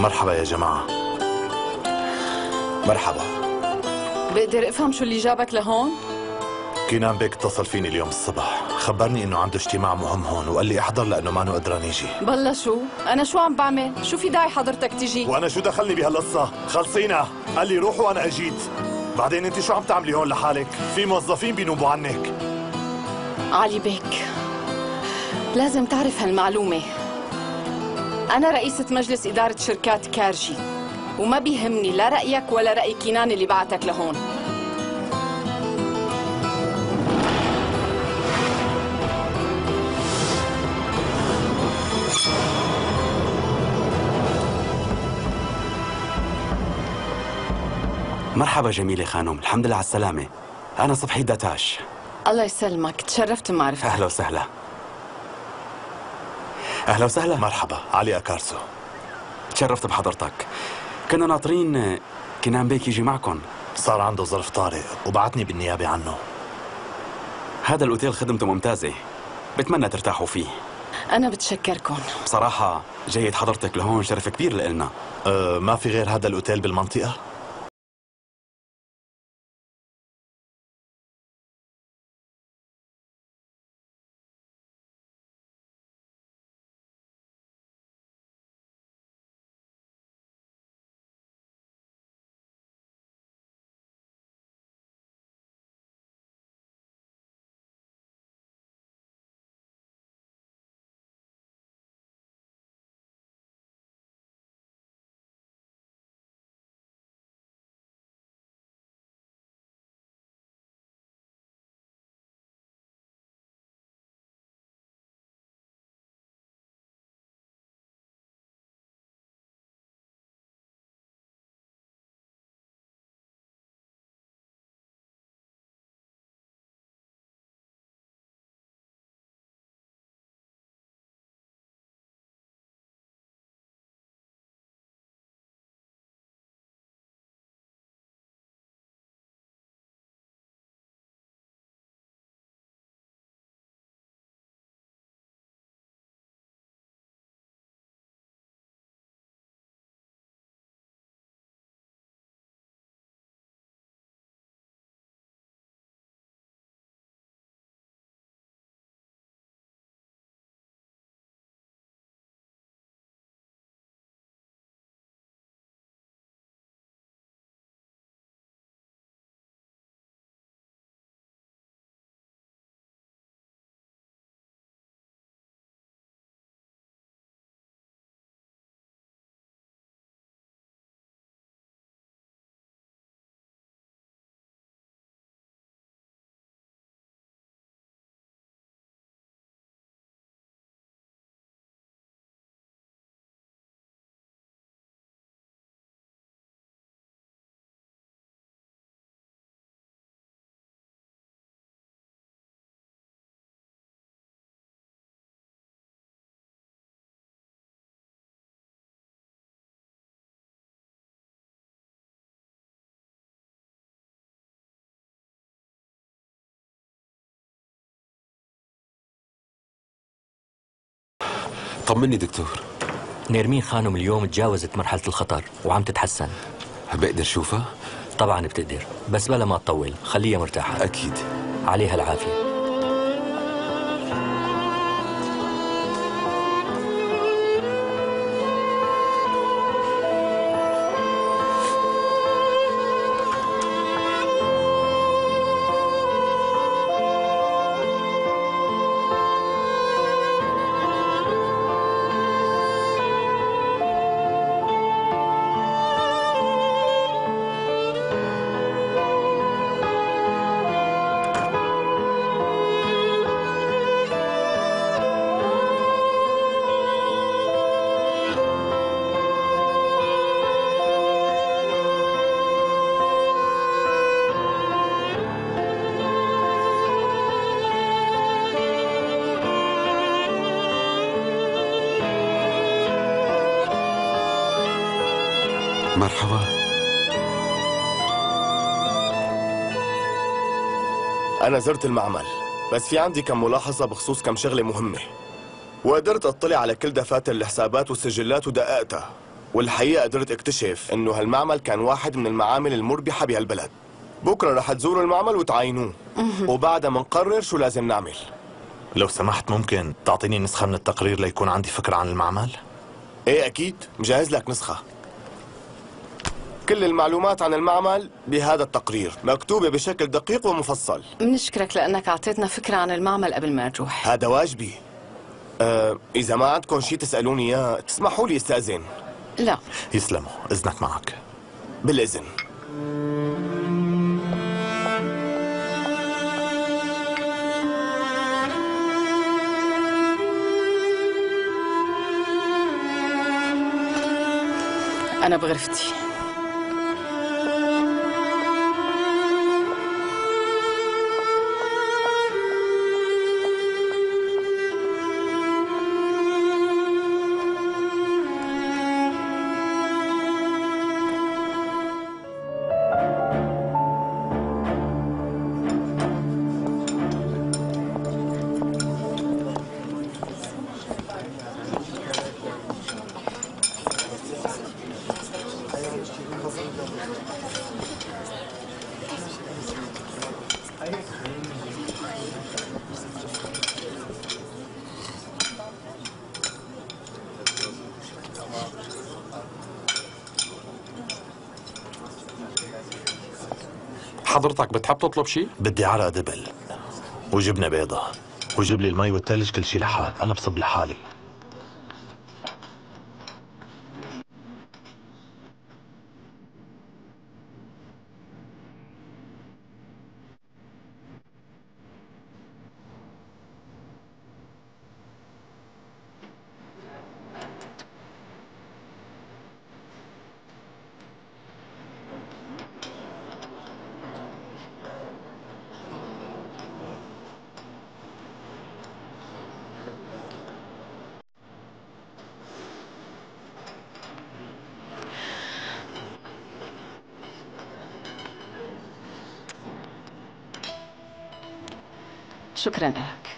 مرحبا يا جماعة. مرحبا. بقدر افهم شو اللي جابك لهون؟ كينان بيك اتصل فيني اليوم الصبح، خبرني انه عنده اجتماع مهم هون وقال لي احضر لانه ما قدران يجي. بالله شو؟ انا شو عم بعمل؟ شو في داعي حضرتك تجي؟ وانا شو دخلني بهالقصة؟ خلصينا، قال لي روح وانا اجيت. بعدين انت شو عم تعملي هون لحالك؟ في موظفين بينوبوا عنك. علي بيك، لازم تعرف هالمعلومة. أنا رئيسة مجلس إدارة شركات كارجي، وما بيهمني لا رأيك ولا رأي كينان اللي بعتك لهون. مرحبا جميلة خانم، الحمد لله على السلامة. أنا صبحي داتاش. الله يسلمك، تشرفت بمعرفتك. أهلا وسهلا. أهلا وسهلا. مرحبا، علي أكارسو. تشرفت بحضرتك. كنا ناطرين كينان بيك يجي معكم. صار عنده ظرف طارئ وبعتني بالنيابة عنه. هذا الأوتيل خدمته ممتازة، بتمنى ترتاحوا فيه. أنا بتشكركم بصراحة. جيد حضرتك لهون شرف كبير لإلنا. ما في غير هذا الأوتيل بالمنطقة؟ طمني دكتور. نيرمين خانم اليوم تجاوزت مرحلة الخطر وعم تتحسن. بقدر شوفها؟ طبعا بتقدر، بس بلا ما تطول، خليها مرتاحة. أكيد. عليها العافية. مرحبا. أنا زرت المعمل، بس في عندي كم ملاحظة بخصوص كم شغلة مهمة، وقدرت أطلع على كل دفاتر الحسابات والسجلات ودققتها، والحقيقة قدرت اكتشف انه هالمعمل كان واحد من المعامل المربحة بهالبلد. بكرة رح تزوروا المعمل وتعاينوه وبعدها منقرر شو لازم نعمل. لو سمحت ممكن تعطيني نسخة من التقرير ليكون عندي فكرة عن المعمل؟ ايه اكيد، مجهز لك نسخة. كل المعلومات عن المعمل بهذا التقرير مكتوبة بشكل دقيق ومفصل. بنشكرك لأنك أعطيتنا فكرة عن المعمل قبل ما نروح. هذا واجبي. إذا ما عندكم شيء تسألوني إياه تسمحوا لي استأذن. لا يسلموا، إذنك معك. بالإذن. أنا بغرفتي. حضرتك بتحب تطلب شيء؟ بدي عرق دبل وجبنه بيضة وجيب لي المي والثلج، كل شيء لحال، أنا بصب لحالي. شكرا لك.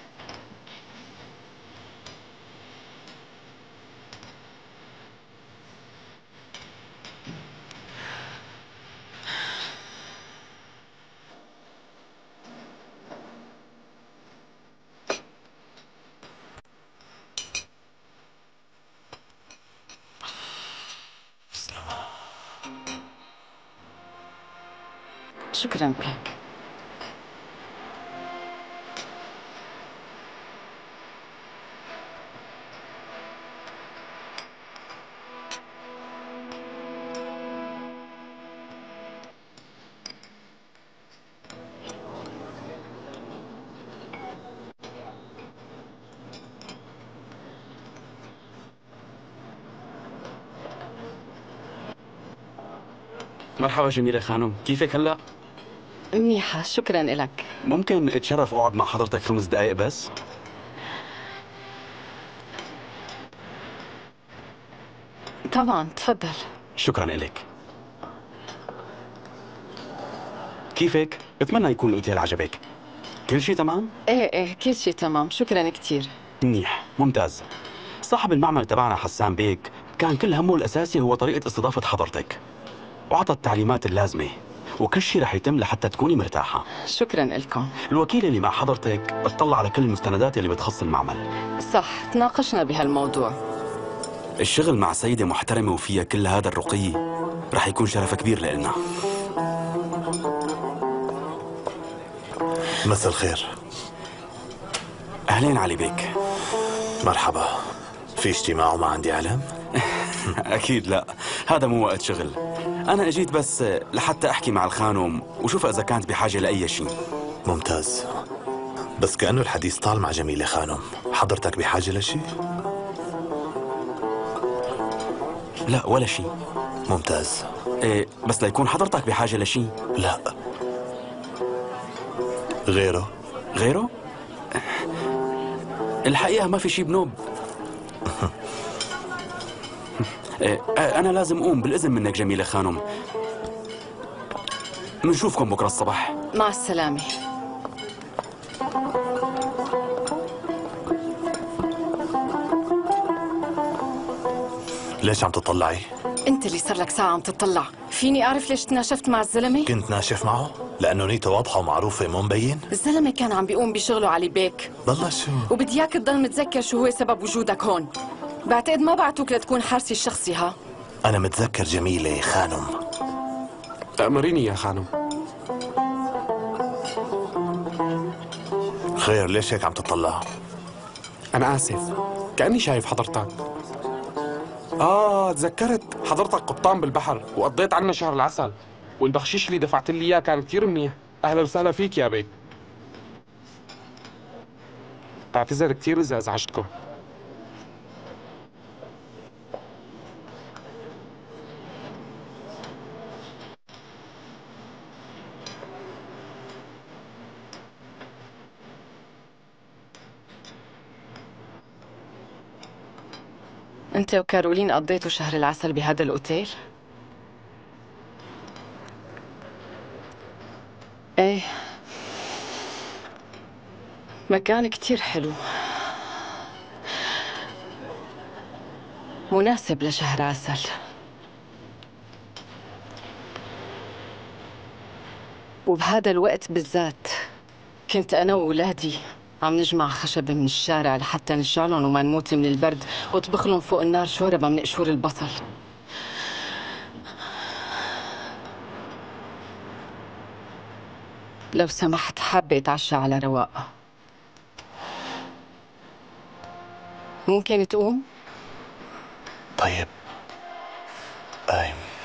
شكرا لك. مرحبا جميلة خانم، كيفك هلا؟ منيحة، شكرا لك. ممكن اتشرف اقعد مع حضرتك 5 دقايق بس؟ طبعا، تفضل. شكرا لك. كيفك؟ بتمنى يكون الاوتيل عجبك. كل شيء تمام؟ ايه كل شيء تمام، شكرا كثير. منيح، ممتاز. صاحب المعمل تبعنا حسان بيك كان كل همه الاساسي هو طريقة استضافة حضرتك، وعطى التعليمات اللازمة، وكل شيء رح يتم لحتى تكوني مرتاحة. شكراً لكم. الوكيل اللي مع حضرتك اطلع على كل المستندات اللي بتخص المعمل. صح، تناقشنا بهالموضوع. الشغل مع سيدة محترمة وفيها كل هذا الرقي رح يكون شرف كبير لإلنا. مساء الخير. أهلين علي بيك. مرحبا. في اجتماع وما عندي علم؟ أكيد لا، هذا مو وقت شغل. أنا أجيت بس لحتى أحكي مع الخانم وشوف إذا كانت بحاجة لأي شيء. ممتاز، بس كأنه الحديث طال مع جميلة خانم. حضرتك بحاجة لشيء؟ لا ولا شيء. ممتاز. إيه بس ليكون حضرتك بحاجة لشيء. لا. غيره؟ غيره؟ الحقيقة ما في شيء بنوب. أنا لازم أقوم، بالإذن منك جميلة خانم. منشوفكم بكرة الصبح. مع السلامة. ليش عم تطلعي؟ انت اللي صار لك ساعة عم تطلع، فيني اعرف ليش تناشفت مع الزلمة؟ كنت ناشف معه؟ لأنه نيته واضحة ومعروفة مو مبين؟ الزلمة كان عم بيقوم بشغله علي بيك. والله شو؟ وبدي اياك تضل متذكر شو هو سبب وجودك هون. بعتقد ما بعتوك لتكون حارسي الشخصي. ها؟ أنا متذكر جميلة خانم. تأمريني يا خانم. خير ليش هيك عم تطلع؟ أنا آسف، كأني شايف حضرتك. تذكرت حضرتك قبطان بالبحر وقضيت عنا شهر العسل، والبخشيش اللي دفعت لي اياه كان كثير منيح. اهلا وسهلا فيك يا بيك. بعتذر كثير اذا ازعجتكم. أنت وكارولين قضيتوا شهر العسل بهذا الأوتيل؟ إيه، مكان كتير حلو، مناسب لشهر عسل. وبهذا الوقت بالذات كنت أنا وولادي عم نجمع خشب من الشارع لحتى نشعلهم وما نموت من البرد، وطبخ لهم فوق النار شوربة من قشور البصل. لو سمحت حابة اتعشى على رواق. ممكن تقوم؟ طيب قايم.